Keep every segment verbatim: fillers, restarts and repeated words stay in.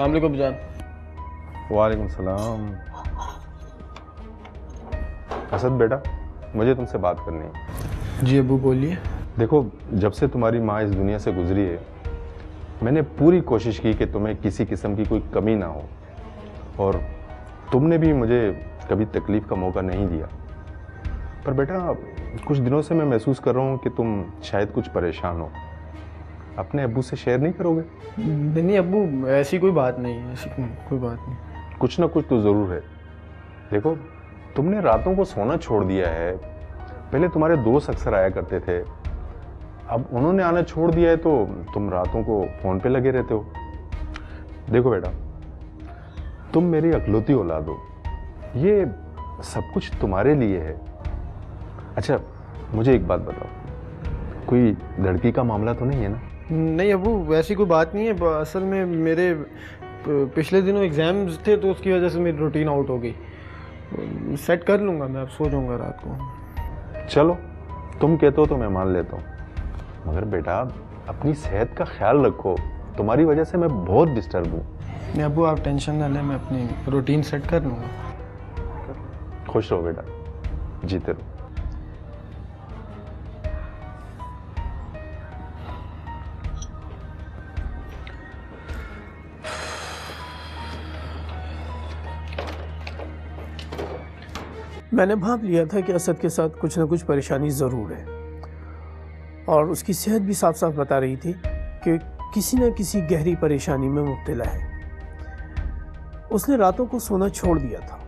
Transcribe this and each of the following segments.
अस्सलाम वालेकुम जान। वालेकुम सलाम। असद बेटा, मुझे तुमसे बात करनी है। जी अबू बोलिए। देखो, जब से तुम्हारी माँ इस दुनिया से गुजरी है, मैंने पूरी कोशिश की कि तुम्हें किसी किस्म की कोई कमी ना हो, और तुमने भी मुझे कभी तकलीफ़ का मौका नहीं दिया। पर बेटा, कुछ दिनों से मैं महसूस कर रहा हूँ कि तुम शायद कुछ परेशान हो। अपने अब्बू से शेयर नहीं करोगे? नहीं अब्बू, ऐसी कोई बात नहीं है, ऐसी कोई बात नहीं। कुछ ना कुछ तो ज़रूर है। देखो, तुमने रातों को सोना छोड़ दिया है। पहले तुम्हारे दोस्त अक्सर आया करते थे, अब उन्होंने आना छोड़ दिया है, तो तुम रातों को फ़ोन पे लगे रहते हो। देखो बेटा, तुम मेरी अकलौती औलाद हो, ये सब कुछ तुम्हारे लिए है। अच्छा, मुझे एक बात बताओ, कोई लड़की का मामला तो नहीं है ना? नहीं अबू, वैसी कोई बात नहीं है। असल में मेरे पिछले दिनों एग्ज़ाम्स थे, तो उसकी वजह से मेरी रूटीन आउट हो गई। सेट कर लूँगा मैं, अब सो जाऊँगा रात को। चलो, तुम कहते हो तो मैं मान लेता हूँ, मगर बेटा अपनी सेहत का ख्याल रखो, तुम्हारी वजह से मैं बहुत डिस्टर्ब हूँ। नहीं अबू, आप टेंशन ना लें, मैं अपनी रूटीन सेट कर लूँगा। खुश रहो बेटा, जीते रहो। मैंने भांप लिया था कि असद के साथ कुछ ना कुछ परेशानी ज़रूर है, और उसकी सेहत भी साफ साफ बता रही थी कि किसी न किसी गहरी परेशानी में मुब्तला है। उसने रातों को सोना छोड़ दिया था,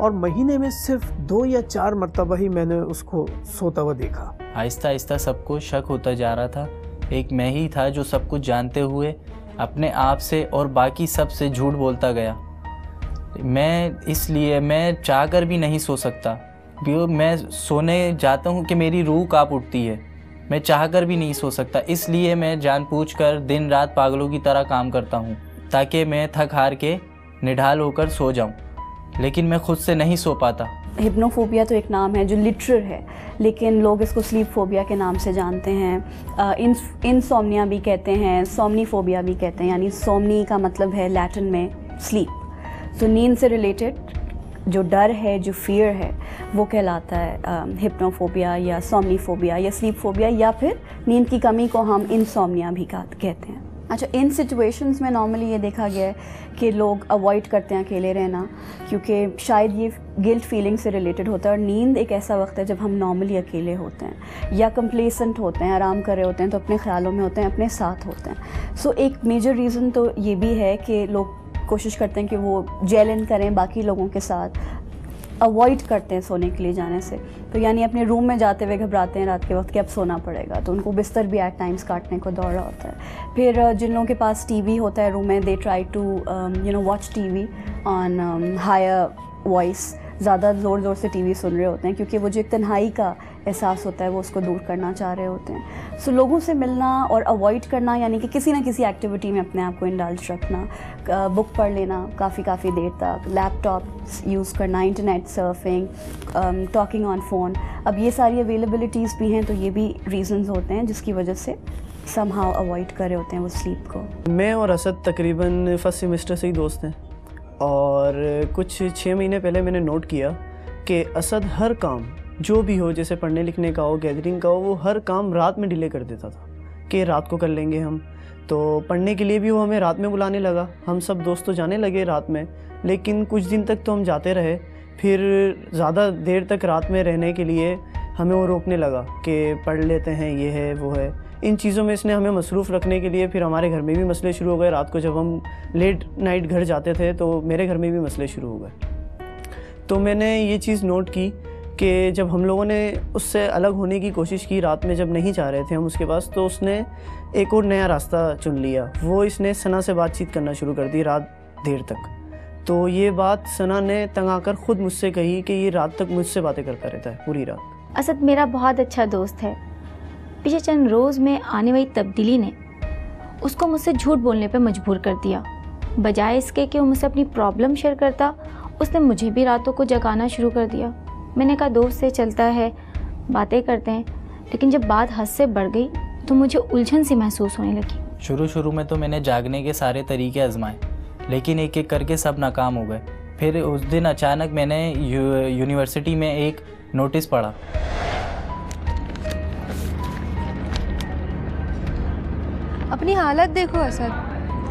और महीने में सिर्फ दो या चार मरतबा ही मैंने उसको सोता हुआ देखा। आहिस्ता आहिस्ता सबको शक होता जा रहा था। एक मैं ही था जो सब कुछ जानते हुए अपने आप से और बाकी सब से झूठ बोलता गया। मैं इसलिए मैं चाहकर भी नहीं सो सकता। मैं सोने जाता हूँ कि मेरी रूह काँप उठती है। मैं चाहकर भी नहीं सो सकता, इसलिए मैं जानबूझकर दिन रात पागलों की तरह काम करता हूँ ताकि मैं थक हार के निढाल होकर सो जाऊँ, लेकिन मैं खुद से नहीं सो पाता। हिप्नोफोबिया तो एक नाम है जो लिटरल है, लेकिन लोग इसको स्लीप फोबिया के नाम से जानते हैं। इंसोमनिया भी कहते हैं, सोमनीफोबिया भी कहते हैं। यानी सोमनी का मतलब है लैटिन में स्लीप, तो नींद से रिलेटेड जो डर है, जो फियर है, वो कहलाता है हिप्नोफोबिया या सोमनीफोबिया या स्लीप फोबिया, या फिर नींद की कमी को हम इंसोमनिया भी कहते हैं। अच्छा, इन सिचुएशंस में नॉर्मली ये देखा गया है कि लोग अवॉइड करते हैं अकेले रहना, क्योंकि शायद ये गिल्ट फीलिंग से रिलेटेड होता है। और नींद एक ऐसा वक्त है जब हम नॉर्मली अकेले होते हैं या कंप्लेसेंट होते हैं, आराम कर रहे होते हैं, तो अपने ख्यालों में होते हैं, अपने साथ होते हैं। सो एक मेजर रीज़न तो ये भी है कि लोग कोशिश करते हैं कि वो जेल इन करें बाकी लोगों के साथ, अवॉइड करते हैं सोने के लिए जाने से। तो यानी अपने रूम में जाते हुए घबराते हैं रात के वक्त कि अब सोना पड़ेगा, तो उनको बिस्तर भी एट टाइम्स काटने को दौड़ा होता है। फिर जिन लोगों के पास टीवी होता है रूम में, they try to you know watch TV on higher voice, ज़्यादा ज़ोर ज़ोर से टीवी सुन रहे होते हैं, क्योंकि वो जो एक तन्हाई का एहसास होता है वो उसको दूर करना चाह रहे होते हैं। सो लोगों से मिलना और अवॉइड करना, यानी कि किसी ना किसी एक्टिविटी में अपने आप को इंडल्ज रखना, बुक पढ़ लेना काफ़ी काफ़ी देर तक, लैपटॉप यूज़ करना, internet surfing, talking on phone. अब ये सारी अवेलेबिलिटीज़ भी हैं, तो ये भी रीज़न्स होते हैं जिसकी वजह से समहाउ अवॉइड कर रहे होते हैं वो स्लीप को। मैं और असद तकरीबन फर्स्ट सेमेस्टर से ही दोस्त हैं, और कुछ छः महीने पहले मैंने नोट किया कि असद हर काम जो भी हो, जैसे पढ़ने लिखने का हो, गैदरिंग का हो, वो हर काम रात में डिले कर देता था कि रात को कर लेंगे हम। तो पढ़ने के लिए भी वो हमें रात में बुलाने लगा, हम सब दोस्तों जाने लगे रात में, लेकिन कुछ दिन तक तो हम जाते रहे। फिर ज़्यादा देर तक रात में रहने के लिए हमें वो रोकने लगा कि पढ़ लेते हैं, ये है वो है। इन चीज़ों में इसने हमें मसरूफ़ रखने के लिए फिर हमारे घर में भी मसले शुरू हो गए। रात को जब हम लेट नाइट घर जाते थे तो मेरे घर में भी मसले शुरू हो गए। तो मैंने ये चीज़ नोट की कि जब हम लोगों ने उससे अलग होने की कोशिश की, रात में जब नहीं जा रहे थे हम उसके पास, तो उसने एक और नया रास्ता चुन लिया। वो इसने सना से बातचीत करना शुरू कर दी रात देर तक। तो ये बात सना ने तंग आकर ख़ुद मुझसे कही कि ये रात तक मुझसे बातें करता रहता है पूरी रात। असद मेरा बहुत अच्छा दोस्त है। पिछले चंद रोज़ में आने वाली तब्दीली ने उसको मुझसे झूठ बोलने पर मजबूर कर दिया। बजाय इसके कि वो मुझसे अपनी प्रॉब्लम शेयर करता, उसने मुझे भी रातों को जगाना शुरू कर दिया। मैंने कहा दोस्त से चलता है, बातें करते हैं, लेकिन जब बात हद से बढ़ गई तो मुझे उलझन सी महसूस होने लगी। शुरू शुरू में तो मैंने जागने के सारे तरीके आजमाए, लेकिन एक एक करके सब नाकाम हो गए। फिर उस दिन अचानक मैंने यू, यूनिवर्सिटी में एक नोटिस पढ़ा। अपनी हालत देखो असद,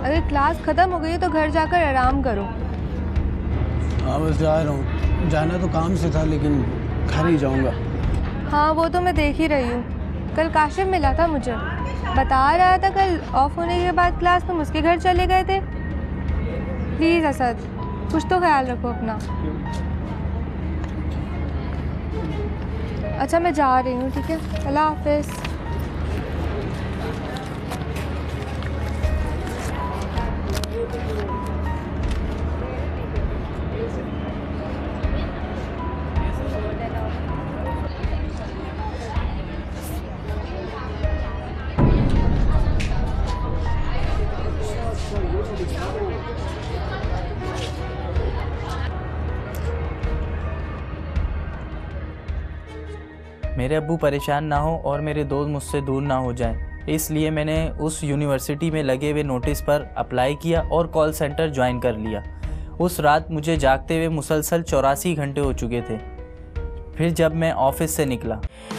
अगर क्लास ख़त्म हो गई है तो घर जाकर आराम करो। हाँ बस जा रहा हूँ, जाना तो काम से था लेकिन घर ही जाऊँगा। हाँ वो तो मैं देख ही रही हूँ। कल काशिफ़ मिला था मुझे, बता रहा था कल ऑफ होने के बाद क्लास में उसके घर चले गए थे। प्लीज़ असद, कुछ तो ख्याल रखो अपना। अच्छा मैं जा रही हूँ, ठीक है, अल्लाह हाफिज़। मेरे अब्बू परेशान ना हो और मेरे दोस्त मुझसे दूर ना हो जाएं, इसलिए मैंने उस यूनिवर्सिटी में लगे हुए नोटिस पर अप्लाई किया और कॉल सेंटर ज्वाइन कर लिया। उस रात मुझे जागते हुए मुसलसल चौरासी घंटे हो चुके थे। फिर जब मैं ऑफिस से निकला